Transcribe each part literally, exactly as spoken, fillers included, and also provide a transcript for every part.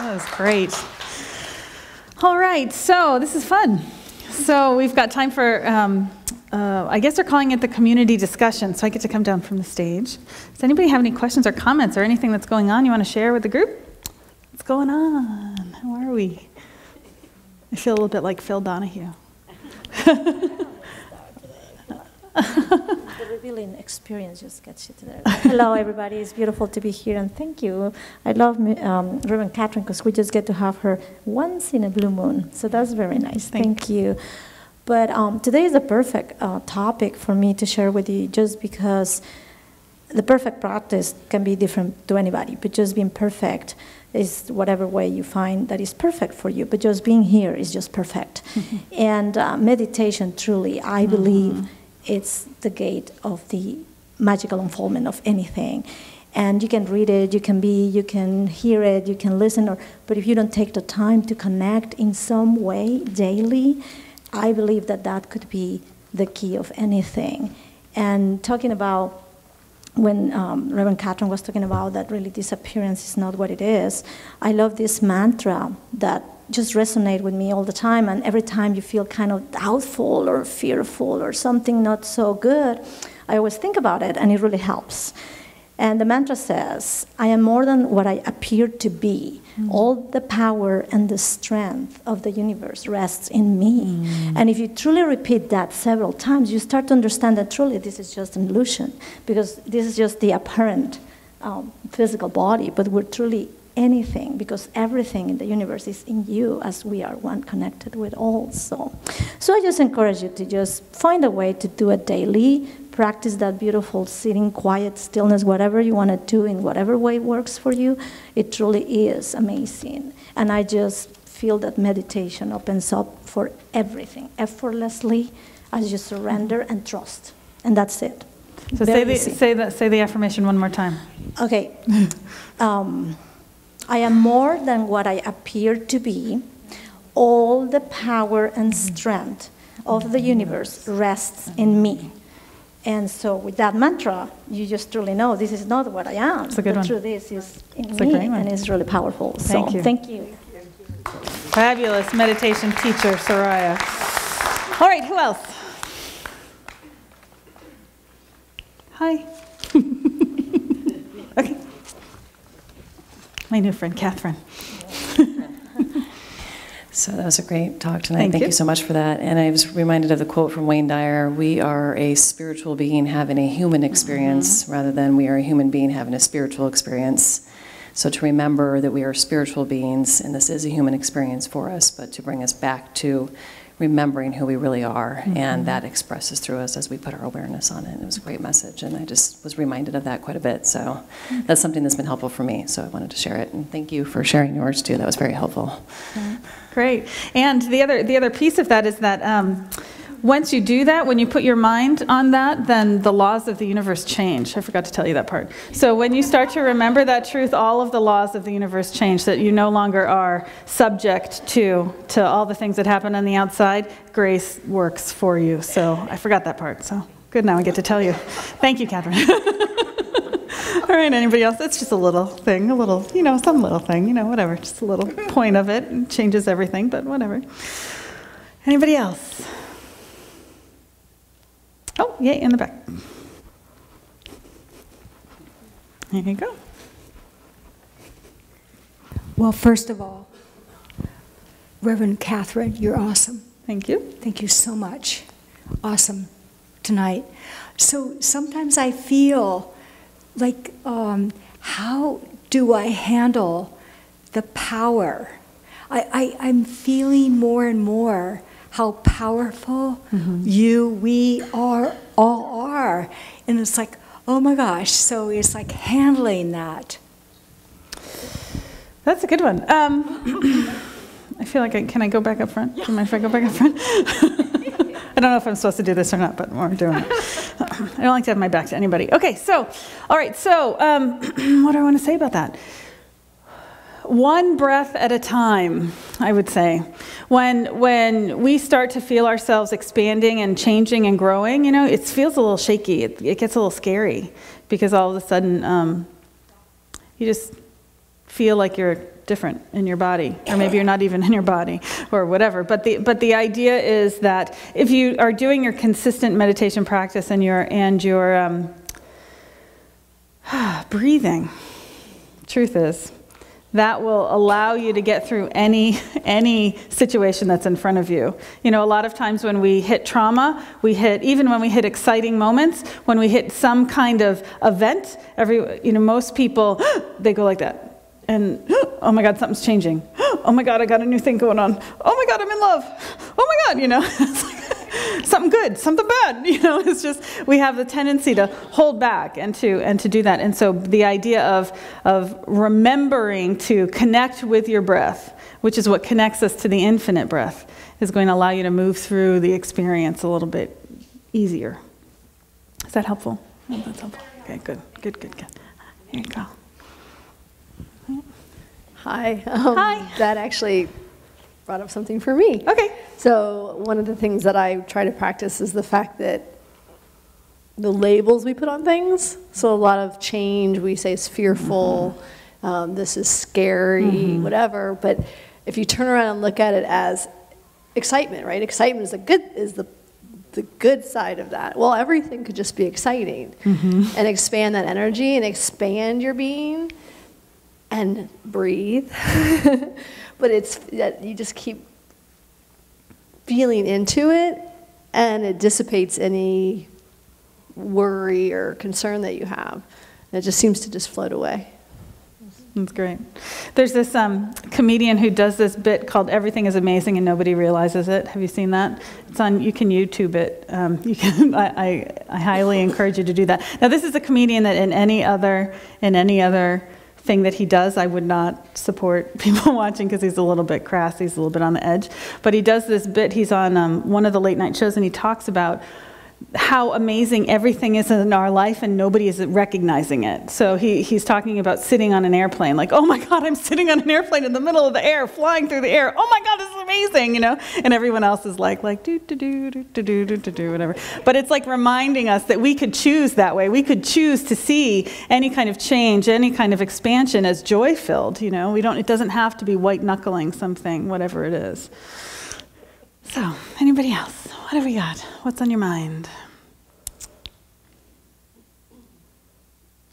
That was great. All right, so this is fun. So we've got time for, um, uh, I guess they're calling it the community discussion, so I get to come down from the stage. Does anybody have any questions or comments or anything that's going on you want to share with the group? What's going on? How are we? I feel a little bit like Phil Donahue. The revealing experience just gets you to there. Hello, everybody. It's beautiful to be here, and thank you. I love um, Reverend Katherine because we just get to have her once in a blue moon. So that's very nice. Thank, thank you. But um, today is the perfect uh, topic for me to share with you, just because the perfect practice can be different to anybody, but just being perfect is whatever way you find that is perfect for you, but just being here is just perfect. Mm-hmm. And uh, meditation, truly, I mm-hmm. believe it's the gate of the magical unfoldment of anything. And you can read it, you can be, you can hear it, you can listen, or, but if you don't take the time to connect in some way daily, I believe that that could be the key of anything. And talking about when um, Reverend Katherine was talking about that really disappearance is not what it is, I love this mantra that just resonates with me all the time, and every time you feel kind of doubtful or fearful or something not so good, I always think about it, and it really helps. And the mantra says, I am more than what I appear to be. Mm. All the power and the strength of the universe rests in me. Mm. And if you truly repeat that several times, you start to understand that truly this is just an illusion, because this is just the apparent um, physical body, but we're truly anything, because everything in the universe is in you, as we are one connected with all. So, so I just encourage you to just find a way to do it daily, practice that beautiful sitting, quiet stillness, whatever you want to do in whatever way works for you. It truly is amazing. And I just feel that meditation opens up for everything effortlessly as you surrender and trust. And that's it. So say the, say, the, say the affirmation one more time. Okay. um, I am more than what I appear to be. All the power and strength of the universe rests in me. And so with that mantra, you just truly know this is not what I am. It's a good one. Truth is, is in it's me, and it's really powerful. So thank you. Thank you. Fabulous meditation teacher, Soraya. All right, who else? Hi. Okay. My new friend, Katherine. So that was a great talk tonight. Thank, Thank you. you so much for that. And I was reminded of the quote from Wayne Dyer, we are a spiritual being having a human experience mm-hmm. rather than we are a human being having a spiritual experience. So to remember that we are spiritual beings and this is a human experience for us, but to bring us back to remembering who we really are. Mm-hmm. And that expresses through us as we put our awareness on it. And it was a great message, and I just was reminded of that quite a bit. So that's something that's been helpful for me, so I wanted to share it. And thank you for sharing yours too. That was very helpful. Mm-hmm. Great. And the other, the other piece of that is that um, once you do that, when you put your mind on that, then the laws of the universe change. I forgot to tell you that part. So when you start to remember that truth, all of the laws of the universe change, that you no longer are subject to, to all the things that happen on the outside. Grace works for you. So I forgot that part. So good, now I get to tell you. Thank you, Katherine. All right, anybody else? That's just a little thing, a little, you know, some little thing, you know, whatever. Just a little point of it. It changes everything, but whatever. Anybody else? Oh, yay, in the back. There you go. Well, first of all, Reverend Katherine, you're awesome. Thank you. Thank you so much. Awesome tonight. So sometimes I feel like, um, how do I handle the power? I, I, I'm feeling more and more how powerful mm-hmm. you, we are, all are. And it's like, oh my gosh, so it's like handling that. That's a good one. Um, I feel like, I, can I go back up front? Yeah. Do you mind if I go back up front? I don't know if I'm supposed to do this or not, but we're doing it. I don't like to have my back to anybody. Okay, so, all right, so um, what do I want to say about that? One breath at a time, I would say. When, when we start to feel ourselves expanding and changing and growing, you know, it feels a little shaky. It, it gets a little scary because all of a sudden um, you just feel like you're different in your body, or maybe you're not even in your body, or whatever. But the, but the idea is that if you are doing your consistent meditation practice and your, and your um, breathing, truth is, that will allow you to get through any, any situation that's in front of you. You know, a lot of times when we hit trauma, we hit, even when we hit exciting moments, when we hit some kind of event, every, you know, most people, they go like that. And, oh my God, something's changing. Oh my God, I got a new thing going on. Oh my God, I'm in love. Oh my God, you know. Something good, something bad, you know, it's just, we have the tendency to hold back and to, and to do that. And so the idea of, of remembering to connect with your breath, which is what connects us to the infinite breath, is going to allow you to move through the experience a little bit easier. Is that helpful? Oh, that's helpful. Okay, good, good, good, good. Here you go. Hi. Um, Hi. That actually brought up something for me. Okay. So one of the things that I try to practice is the fact that the labels we put on things, so a lot of change, we say it's fearful, mm-hmm. um, this is scary, mm-hmm. whatever, but if you turn around and look at it as excitement, right? Excitement is the good, is the, the good side of that. Well, everything could just be exciting, mm-hmm. and expand that energy and expand your being and breathe. But it's that you just keep feeling into it, and it dissipates any worry or concern that you have. And it just seems to just float away. That's great. There's this um, comedian who does this bit called "Everything is Amazing and Nobody Realizes It." Have you seen that? It's on. You can YouTube it. Um, you can. I, I, I highly encourage you to do that. Now, this is a comedian that in any other in any other. thing that he does, I would not support people watching because he's a little bit crass, he's a little bit on the edge. But he does this bit, he's on um, one of the late night shows, and he talks about how amazing everything is in our life and nobody is recognizing it. So he, he's talking about sitting on an airplane, like, oh my God, I'm sitting on an airplane in the middle of the air, flying through the air, oh my God, this is amazing, you know? And everyone else is like, like, do, do, do, do, do, do, do, do, do, whatever. But it's like reminding us that we could choose that way. We could choose to see any kind of change, any kind of expansion as joy-filled, you know? We don't, it doesn't have to be white-knuckling something, whatever it is. So, anybody else? What have we got? What's on your mind?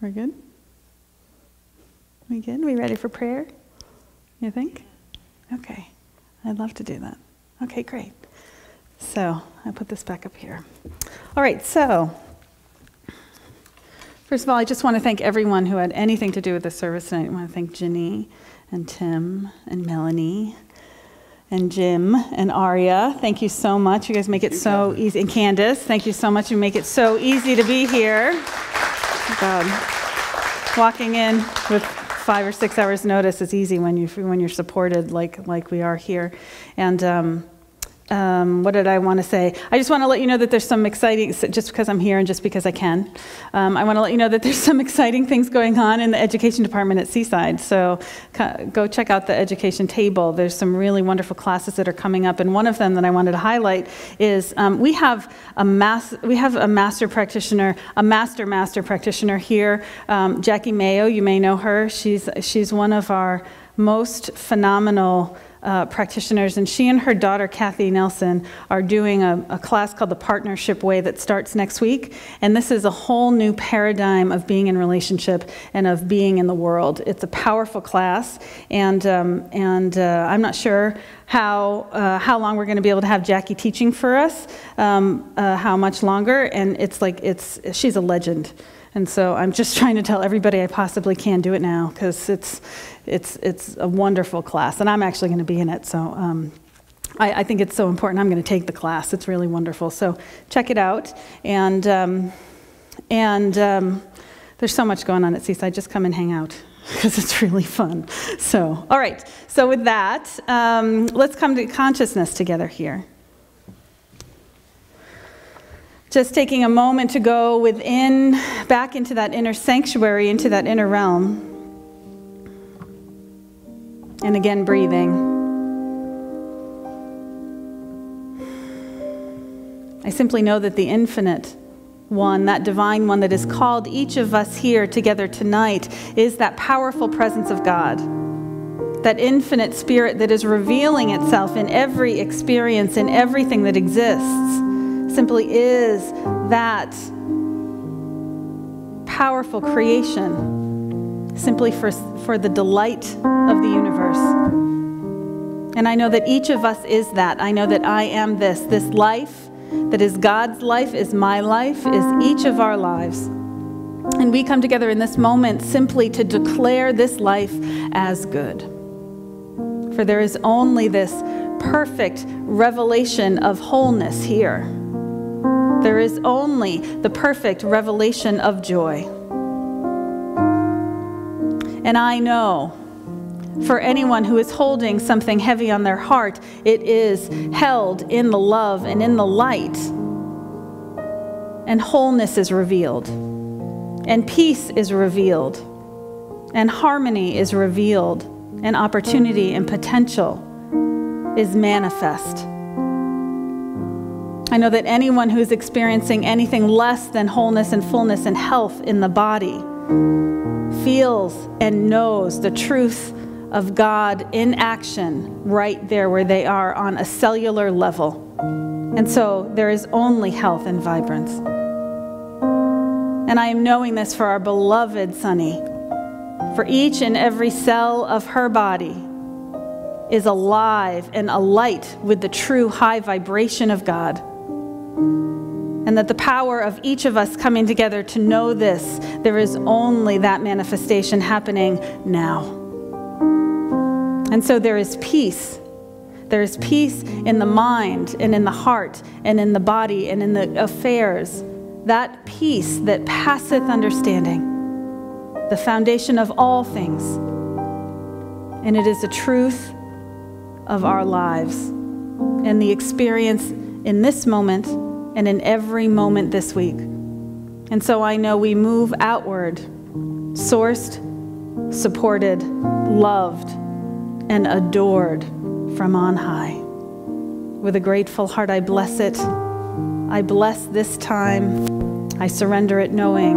We're good? We good? We ready for prayer? You think? Okay. I'd love to do that. Okay, great. So, I put this back up here. All right, so, first of all, I just want to thank everyone who had anything to do with the service tonight. I want to thank Jenny and Tim and Melanie and Jim and Aria, thank you so much. You guys make it so easy. And Candace, thank you so much. You make it so easy to be here. Oh God. Walking in with five or six hours notice is easy when, you, when you're supported like, like we are here. And um, um, what did I want to say? I just want to let you know that there's some exciting, just because I'm here and just because I can, um, I want to let you know that there's some exciting things going on in the education department at Seaside. So go check out the education table. There's some really wonderful classes that are coming up, and one of them that I wanted to highlight is um, we have a mass, we have a master practitioner, a master master practitioner here, um, Jackie Mayo. You may know her. She's she's one of our most phenomenal Uh, practitioners, and she and her daughter Kathy Nelson are doing a, a class called the Partnership Way that starts next week, and this is a whole new paradigm of being in relationship and of being in the world. It's a powerful class, and um, and uh, I'm not sure how uh, how long we're going to be able to have Jackie teaching for us, um, uh, how much longer, and it's like it's she's a legend. And so I'm just trying to tell everybody I possibly can do it now, because it's, it's, it's a wonderful class, and I'm actually going to be in it. So um, I, I think it's so important. I'm going to take the class. It's really wonderful. So check it out. And, um, and um, there's so much going on at Seaside. Just come and hang out, because it's really fun. So, all right. So with that, um, let's come to consciousness together here. Just taking a moment to go within, back into that inner sanctuary, into that inner realm. And again, breathing. I simply know that the infinite one, that divine one that has called each of us here together tonight, is that powerful presence of God, that infinite spirit that is revealing itself in every experience, in everything that exists, simply is that powerful creation, simply for, for the delight of the universe. And I know that each of us is that. I know that I am this. This life that is God's life, is my life, is each of our lives. And we come together in this moment simply to declare this life as good. For there is only this perfect revelation of wholeness here. There is only the perfect revelation of joy. And I know, for anyone who is holding something heavy on their heart, it is held in the love and in the light, and wholeness is revealed, and peace is revealed, and harmony is revealed, and opportunity and potential is manifest. I know that anyone who's experiencing anything less than wholeness and fullness and health in the body feels and knows the truth of God in action right there where they are on a cellular level. And so there is only health and vibrance. And I am knowing this for our beloved Sonny. For each and every cell of her body is alive and alight with the true high vibration of God. And that the power of each of us coming together to know this, there is only that manifestation happening now. And so there is peace. There is peace in the mind and in the heart and in the body and in the affairs. That peace that passeth understanding, the foundation of all things. And it is the truth of our lives and the experience in this moment and in every moment this week. And so I know we move outward, sourced, supported, loved, and adored from on high. With a grateful heart, I bless it. I bless this time. I surrender it, knowing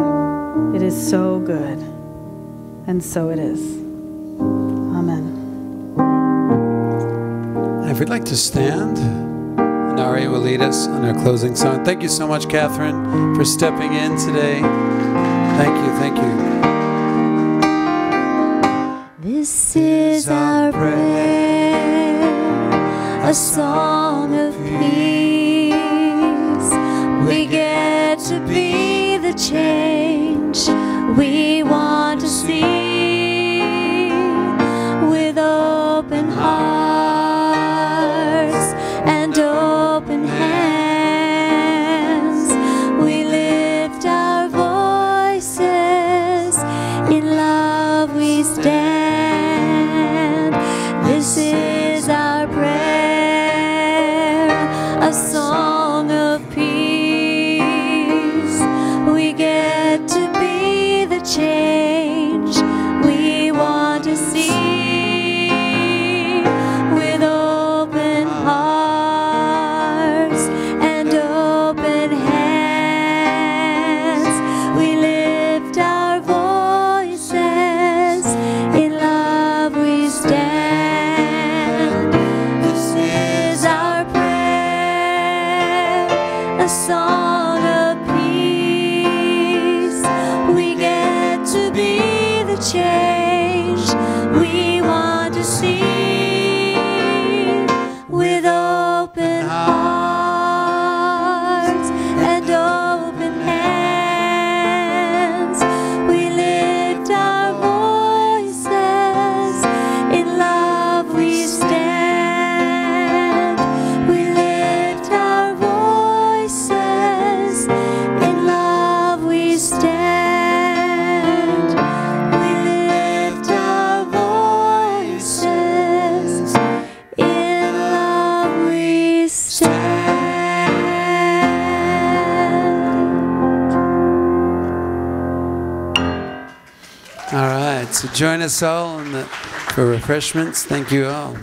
it is so good. And so it is. Amen. If we'd like to stand, Nari will lead us on our closing song. Thank you so much, Katherine, for stepping in today. Thank you, thank you. This is our prayer, a song of peace. We get to be the change we want to see. With open hearts and open hands, we lift our voices, in love we stand. This is our prayer, a song of peace. We get to be the change we want to see. With open hearts and open hands, we lift our voices, in love we stand. A song of peace. We get to be the change we want to see. With open hearts and open hands, we lift our voices, in love we stand. We lift our voices, in love we stand. We lift our voices, in love we stand. All right, so join us all in the, for refreshments. Thank you all.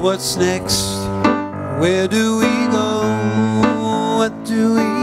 what's next? Where do we go? What do we